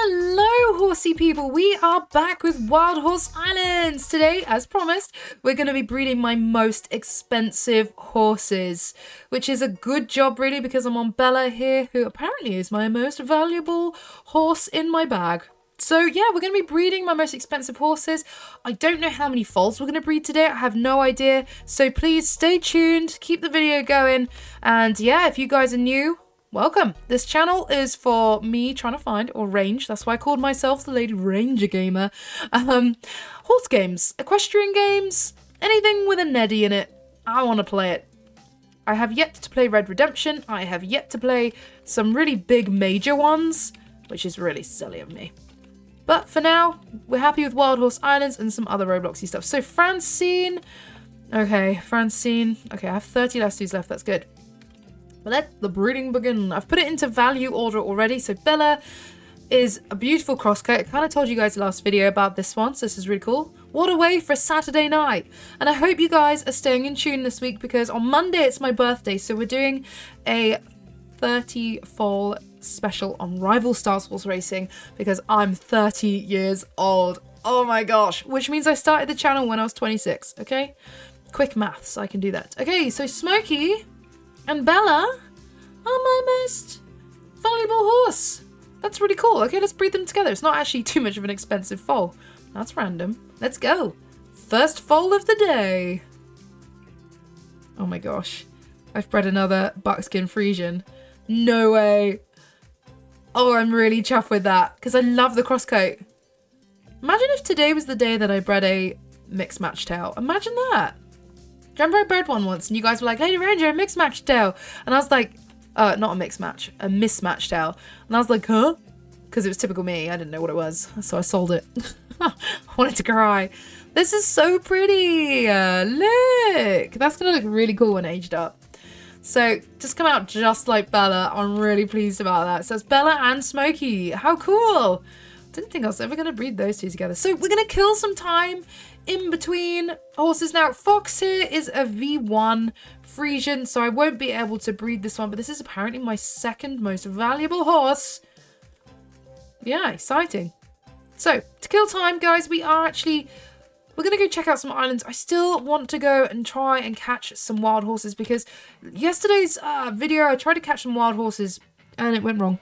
Hello horsey people, we are back with Wild Horse Islands. Today, as promised, we're going to be breeding my most expensive horses, which is a good job really because I'm on Bella here, who apparently is my most valuable horse in my bag. So yeah, we're going to be breeding my most expensive horses. I don't know how many foals we're going to breed today. I have no idea. So please stay tuned, keep the video going. And yeah, if you guys are new, welcome. This channel is for me trying to find, or range, that's why I called myself the Lady Ranger Gamer. Horse games, equestrian games, anything with a Neddy in it. I want to play it. I have yet to play Red Redemption. I have yet to play some really big major ones, which is really silly of me. But for now, we're happy with Wild Horse Islands and some other Robloxy stuff. So Francine, okay, Francine. Okay, I have 30 lassos left, that's good. But let the breeding begin. I've put it into value order already. So Bella is a beautiful crosscut. I kind of told you guys last video about this one, so this is really cool. What a way for a Saturday night. And I hope you guys are staying in tune this week because on Monday it's my birthday. So we're doing a 30 foal special on Rival Stars Horse Racing because I'm 30 years old. Oh my gosh, which means I started the channel when I was 26, okay? Quick maths, I can do that. Okay, so Smokey and Bella are my most valuable horse. That's really cool. Okay, let's breed them together. It's not actually too much of an expensive foal. That's random. Let's go. First foal of the day. Oh my gosh. I've bred another buckskin Friesian. No way. Oh, I'm really chuffed with that because I love the crosscoat. Imagine if today was the day that I bred a mixed match tail. Imagine that. Remember I bred one once and you guys were like, Lady Ranger, a mixed match tail. And I was like, not a mixed match, a mismatched tail. And I was like, huh? Because it was typical me. I didn't know what it was. So I sold it. I wanted to cry. This is so pretty. Look, that's going to look really cool when aged up. So just come out just like Bella. I'm really pleased about that. So it's Bella and Smokey. How cool. Didn't think I was ever going to breed those two together. So we're going to kill some time in between horses. Now Fox here is a V1 Friesian, so I won't be able to breed this one, but this is apparently my second most valuable horse. Yeah, exciting. So to kill time guys, we're going to go check out some islands. I still want to go and try and catch some wild horses because yesterday's video, I tried to catch some wild horses and it went wrong.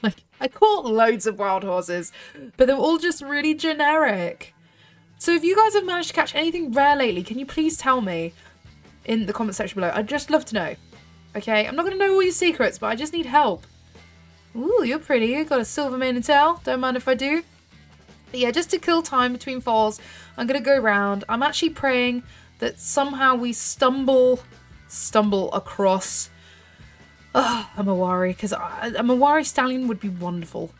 Like, I caught loads of wild horses, but they were all just really generic. So if you guys have managed to catch anything rare lately, can you please tell me in the comment section below? I'd just love to know. Okay, I'm not going to know all your secrets, but I just need help. Ooh, you're pretty. You got a silver mane and tail. Don't mind if I do. But yeah, just to kill time between foals, I'm going to go round. I'm actually praying that somehow we stumble across... Oh, a Mawari, because a Mawari stallion would be wonderful.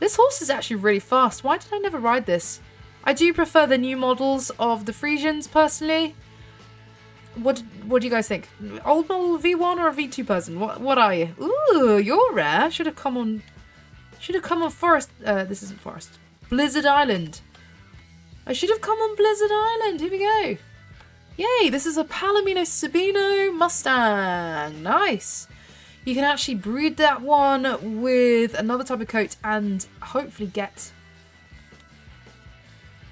This horse is actually really fast. Why did I never ride this? I do prefer the new models of the Friesians, personally. What do you guys think? Old model V1 or a V2 person? What are you? Ooh, you're rare. Should have come on Forest. This isn't Forest. Blizzard Island. I should have come on Blizzard Island. Here we go. Yay! This is a Palomino Sabino Mustang. Nice. You can actually breed that one with another type of coat and hopefully get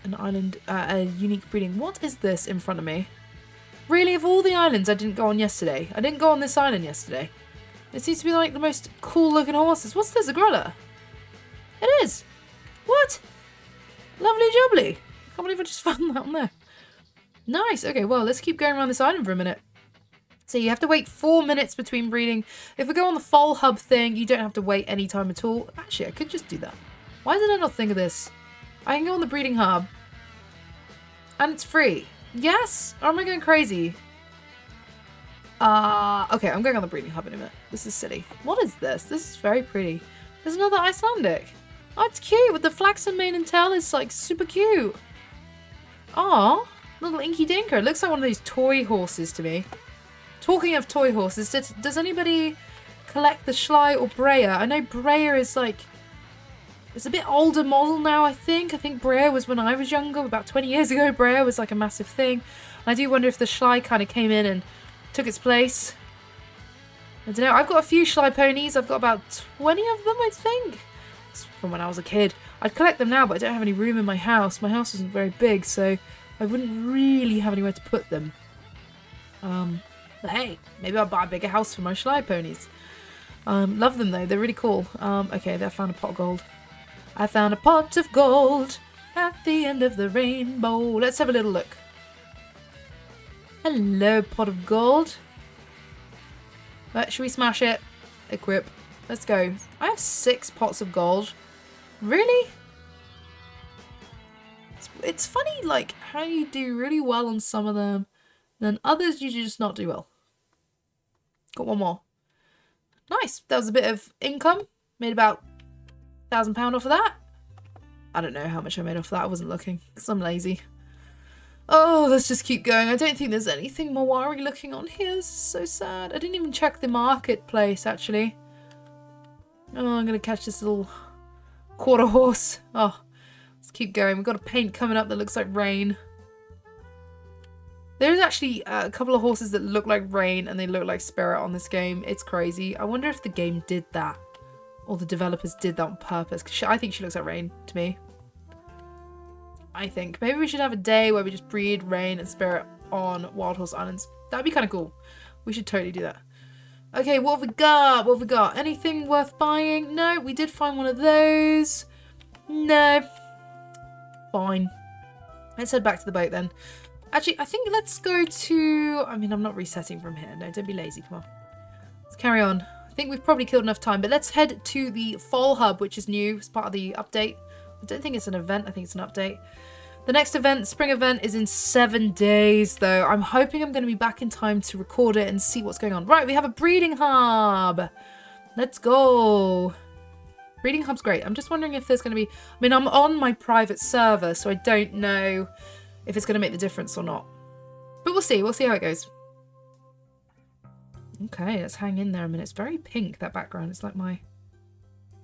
an island, a unique breeding. What is this in front of me? Really, of all the islands I didn't go on yesterday. I didn't go on this island yesterday. It seems to be like the most cool looking horses. What's this, a growler? It is. What? Lovely jubbly. I can't believe I just found that on there. Nice. Okay, well, let's keep going around this island for a minute. So you have to wait 4 minutes between breeding. If we go on the foal hub thing, you don't have to wait any time at all. Actually, I could just do that. Why did I not think of this? I can go on the breeding hub. And it's free. Yes? Or am I going crazy? Okay, I'm going on the breeding hub in a minute. This is silly. What is this? This is very pretty. There's another Icelandic. Oh, it's cute with the flaxen mane and tail. It's like super cute. Aww. Little inky dinker. It looks like one of these toy horses to me. Talking of toy horses, does anybody collect the Schleich or Breyer? I know Breyer is like... It's a bit older model now, I think. I think Breyer was when I was younger. About 20 years ago, Breyer was like a massive thing. And I do wonder if the Schleich kind of came in and took its place. I don't know. I've got a few Schleich ponies. I've got about 20 of them, I think. It's from when I was a kid. I'd collect them now, but I don't have any room in my house. My house isn't very big, so I wouldn't really have anywhere to put them. But hey, maybe I'll buy a bigger house for my Schleich ponies. Love them though, they're really cool. Okay, I found a pot of gold. I found a pot of gold at the end of the rainbow. Let's have a little look. Hello, pot of gold. Right, should we smash it? Equip. Let's go. I have 6 pots of gold. Really? It's funny, like, how you do really well on some of them, then others you just not do well. Got one more. Nice. That was a bit of income. Made about £1,000 off of that. I don't know how much I made off of that. I wasn't looking because I'm lazy. Oh, let's just keep going. I don't think there's anything Mawari looking on here. This is so sad. I didn't even check the marketplace, actually. Oh, I'm going to catch this little quarter horse. Oh, let's keep going. We've got a paint coming up that looks like rain. There's actually a couple of horses that look like rain and they look like spirit on this game. It's crazy. I wonder if the game did that. Or the developers did that on purpose. Cause I think she looks like rain to me. I think. Maybe we should have a day where we just breed rain and spirit on Wild Horse Islands. That'd be kind of cool. We should totally do that. Okay, what have we got? What have we got? Anything worth buying? No, we did find one of those. No. Fine. Let's head back to the boat then. Actually, I think let's go to... I mean, I'm not resetting from here. No, don't be lazy. Come on. Let's carry on. I think we've probably killed enough time, but let's head to the Fall Hub, which is new. It's part of the update. I don't think it's an event. I think it's an update. The next event, spring event, is in 7 days, though. I'm hoping I'm going to be back in time to record it and see what's going on. Right, we have a breeding hub. Let's go. Breeding hub's great. I'm just wondering if there's going to be... I mean, I'm on my private server, so I don't know... if it's going to make the difference or not. But we'll see. We'll see how it goes. Okay, let's hang in there a minute. It's very pink, that background. It's like my...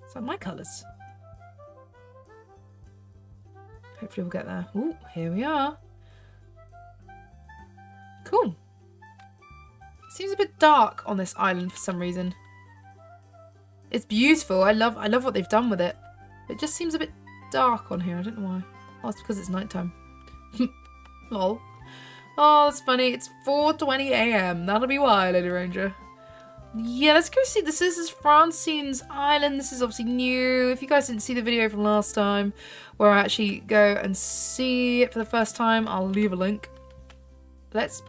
it's like my colours. Hopefully we'll get there. Ooh, here we are. Cool. It seems a bit dark on this island for some reason. It's beautiful. I love what they've done with it. It just seems a bit dark on here. I don't know why. Oh, it's because it's nighttime. Lol. Oh, that's funny. It's 4:20 a.m. That'll be why, Lady Ranger. Yeah, let's go see this. This is Francine's Island. This is obviously new. If you guys didn't see the video from last time where I actually go and see it for the first time, I'll leave a link. Let's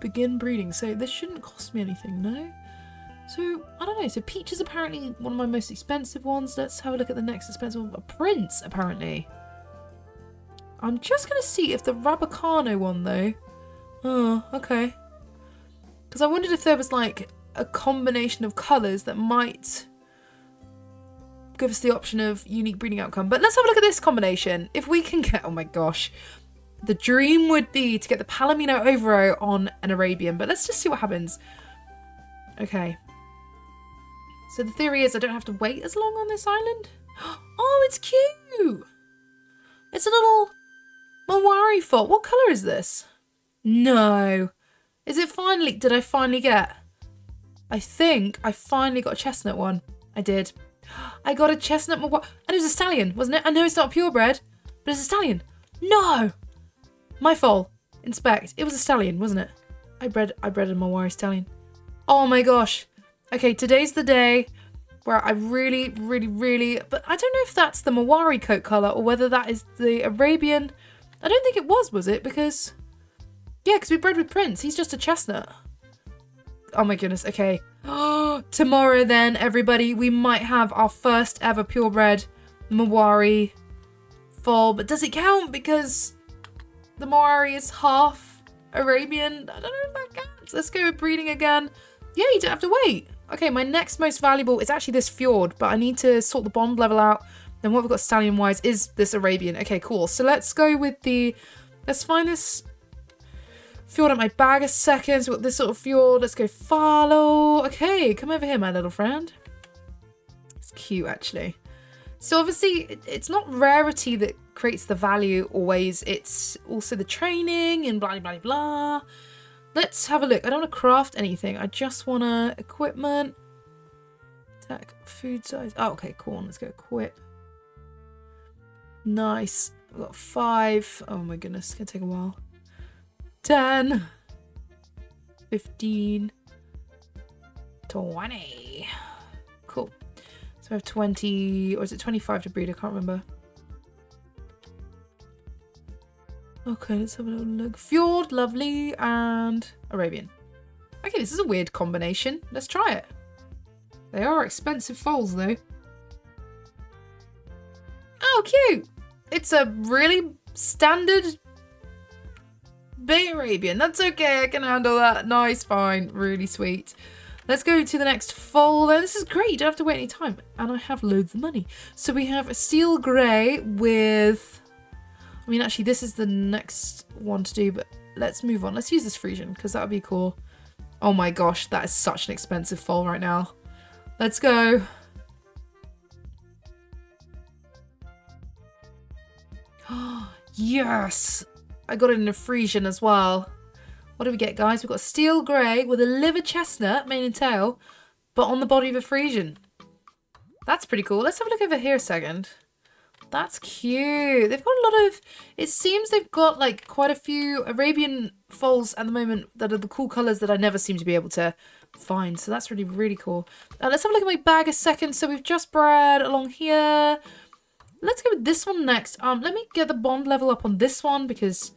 begin breeding. So this shouldn't cost me anything, no? So, I don't know. So Peach is apparently one of my most expensive ones. Let's have a look at the next expensive one. Prince, apparently. I'm just going to see if the Rabicano one, though. Oh, okay. Because I wondered if there was, like, a combination of colours that might give us the option of unique breeding outcome. But let's have a look at this combination. If we can get... oh, my gosh. The dream would be to get the Palomino Overo on an Arabian. But let's just see what happens. Okay. So the theory is I don't have to wait as long on this island. Oh, it's cute! It's a little... Mawari foal. What colour is this? No. Is it finally... did I finally get... I think I finally got a chestnut one. I did. I got a chestnut Mawari. And it was a stallion, wasn't it? I know it's not purebred, but it's a stallion. No! My foal. Inspect. It was a stallion, wasn't it? I bred a Mawari stallion. Oh my gosh. Okay, today's the day where I really, really, really... but I don't know if that's the Mawari coat colour or whether that is the Arabian... I don't think it was it? Because, yeah, because we bred with Prince. He's just a chestnut. Oh my goodness, okay. Oh, tomorrow then, everybody, we might have our first ever purebred Mawari foal. But does it count? Because the Mawari is half Arabian. I don't know if that counts. Let's go with breeding again. Yeah, you don't have to wait. Okay, my next most valuable is actually this Fjord, but I need to sort the bond level out. Then what we've got stallion-wise is this Arabian. Okay, cool. So let's go with the... let's find this Fjord at my bag a second. So we've got this sort of Fjord. Let's go follow. Okay, come over here, my little friend. It's cute, actually. So obviously, it's not rarity that creates the value always. It's also the training and blah, blah, blah. Let's have a look. I don't want to craft anything. I just want to equipment. Attack, food size. Oh, okay, corn. Let's go equip. Nice. I've got 5. Oh my goodness, it's gonna take a while. 10. 15. 20. Cool. So I have 20, or is it 25 to breed? I can't remember. Okay, let's have a little look. Fjord, lovely, and Arabian. Okay, this is a weird combination. Let's try it. They are expensive foals, though. Oh, cute! It's a really standard bay Arabian. That's okay, I can handle that. Nice, fine, really sweet. Let's go to the next foal then. This is great, you don't have to wait any time. And I have loads of money. So we have a steel grey with... I mean, actually, this is the next one to do, but let's move on. Let's use this Friesian, because that would be cool. Oh my gosh, that is such an expensive foal right now. Let's go. Oh, yes! I got it in a Friesian as well. What do we get, guys? We've got steel grey with a liver chestnut, mane and tail, but on the body of a Friesian. That's pretty cool. Let's have a look over here a second. That's cute. They've got a lot of... It seems they've got, like, quite a few Arabian foals at the moment that are the cool colours that I never seem to be able to find. So that's really, really cool. Let's have a look at my bag a second. So we've just bred along here. Let's go with this one next. Let me get the bond level up on this one because...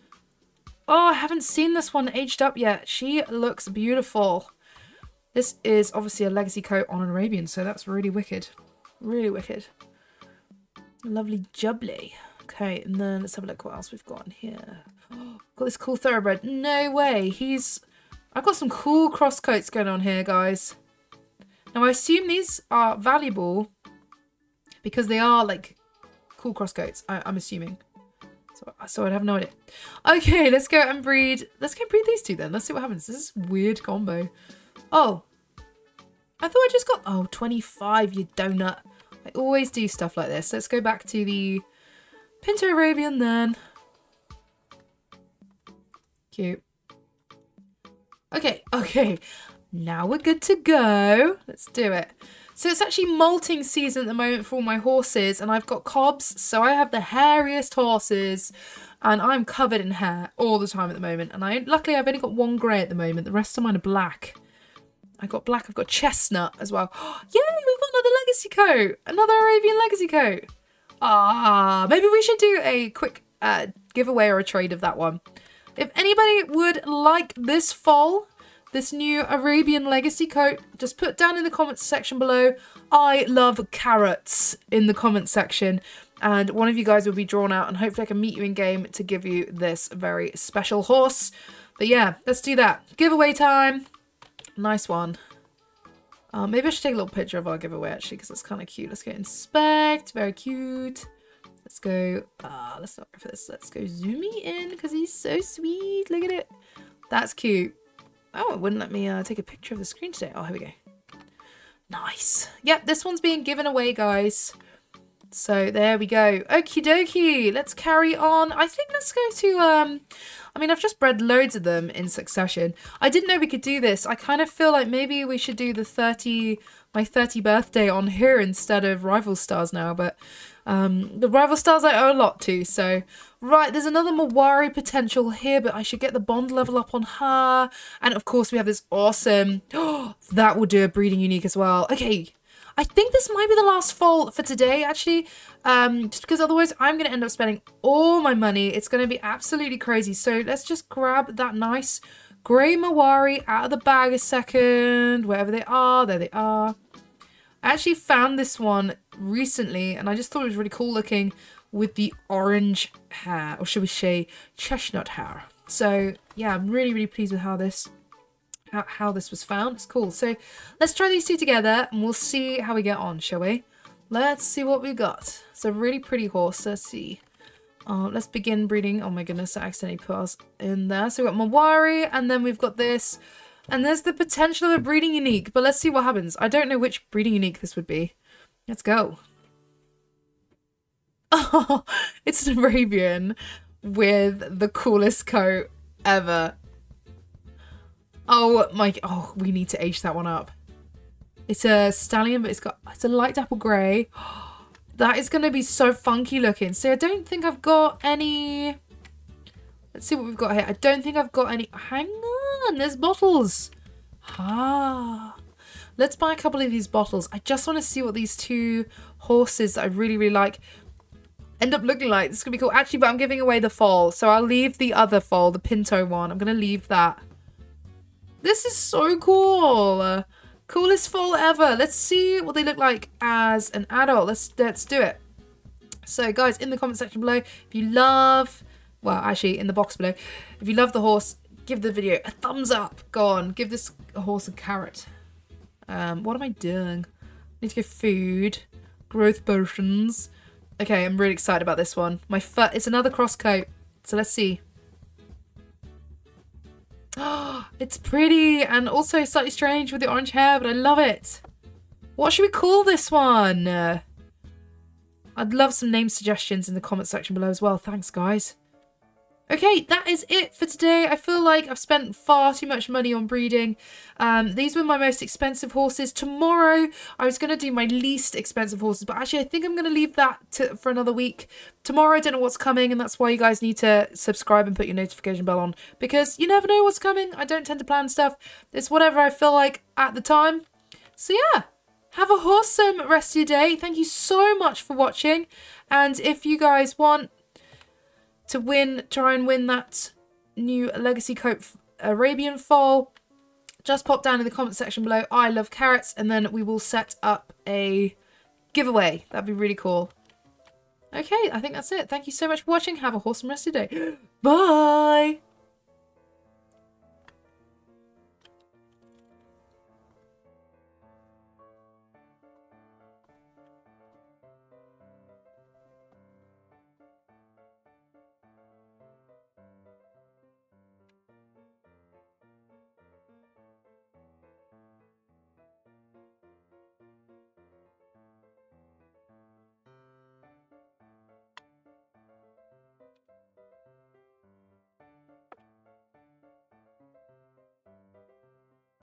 Oh, I haven't seen this one aged up yet. She looks beautiful. This is obviously a legacy coat on an Arabian, so that's really wicked. Really wicked. Lovely jubbly. Okay, and then let's have a look what else we've got in here. Oh, got this cool thoroughbred. No way. I've got some cool cross coats going on here, guys. Now, I assume these are valuable because they are, like, cool cross coats. I'm assuming. So I'd have no idea. Okay, let's go and breed. Let's go and breed these two then. Let's see what happens. This is a weird combo. Oh, I thought I just got... Oh, 25, you donut. I always do stuff like this. Let's go back to the Pinto Arabian then. Cute. Okay. Now we're good to go. Let's do it. So it's actually molting season at the moment for all my horses, and I've got cobs, so I have the hairiest horses, and I'm covered in hair all the time at the moment. And luckily I've only got one grey at the moment. The rest of mine are black. I've got chestnut as well. Oh, yay, we've got another legacy coat. Another Arabian legacy coat. Ah, maybe we should do a quick giveaway or a trade of that one. If anybody would like this foal, this new Arabian legacy coat, just put down in the comments section below, I love carrots, in the comments section. And one of you guys will be drawn out, and hopefully I can meet you in game to give you this very special horse. But yeah, let's do that. Giveaway time. Nice one. Maybe I should take a little picture of our giveaway actually, because that's kind of cute. Let's go inspect. Very cute. Let's go. Let's not go for this. Let's go zoomy in because he's so sweet. Look at it. That's cute. Oh, it wouldn't let me take a picture of the screen today. Oh, here we go. Nice. Yep, this one's being given away, guys. So there we go. Okie dokie. Let's carry on. I think let's go to, I mean, I've just bred loads of them in succession. I didn't know we could do this. I kind of feel like maybe we should do the 30, my 30 birthday on here instead of Rival Stars now, but the Rival Stars I owe a lot to. So right, there's another Mawari potential here, but I should get the bond level up on her. And of course we have this awesome, oh, that will do a breeding unique as well. Okay. I think this might be the last foal for today, actually, just because otherwise I'm going to end up spending all my money. It's going to be absolutely crazy. So let's just grab that nice grey Mawari out of the bag a second, wherever they are. There they are. I actually found this one recently, and I just thought it was really cool looking with the orange hair, or should we say chestnut hair. So yeah, I'm really, really pleased with how this was found. It's cool. So let's try these two together and we'll see how we get on, shall we? Let's see what we got. It's a really pretty horse. Let's see. Let's begin breeding. Oh my goodness, I accidentally put us in there. So we've got Mawari, and then we've got this, and there's the potential of a breeding unique, but let's see what happens. I don't know which breeding unique this would be. Let's go. Oh, it's an Arabian with the coolest coat ever. Oh my, oh, we need to age that one up. It's a stallion, but it's a light dapple grey. That is going to be so funky looking. So I don't think I've got any... Let's see what we've got here. I don't think I've got any... Hang on, there's bottles. Ah. Let's buy a couple of these bottles. I just want to see what these two horses that I really, really like end up looking like. It's going to be cool. Actually, but I'm giving away the foal. So I'll leave the other foal, the Pinto one. I'm going to leave that. This is so cool. Coolest foal ever. Let's see what they look like as an adult. Let's do it. So guys, in the comment section below, if you love... Well, actually, in the box below. If you love the horse, give the video a thumbs up. Go on, give this horse a carrot. What am I doing? I need to get food. Growth potions. Okay, I'm really excited about this one. My fur, it's another cross coat. So let's see. Oh, it's pretty and also slightly strange with the orange hair, but I love it. What should we call this one? I'd love some name suggestions in the comment section below as well. Thanks, guys. Okay, that is it for today. I feel like I've spent far too much money on breeding. These were my most expensive horses. Tomorrow, I was going to do my least expensive horses, but actually I think I'm going to leave that for another week. Tomorrow, I don't know what's coming, and that's why you guys need to subscribe and put your notification bell on, because you never know what's coming. I don't tend to plan stuff. It's whatever I feel like at the time. So yeah. Have a awesome rest of your day. Thank you so much for watching. And if you guys want to win, try and win that new Legacy Coat Arabian foal, just pop down in the comment section below, I love carrots, and then we will set up a giveaway. That'd be really cool. Okay, I think that's it. Thank you so much for watching. Have a awesome rest of your day. Bye!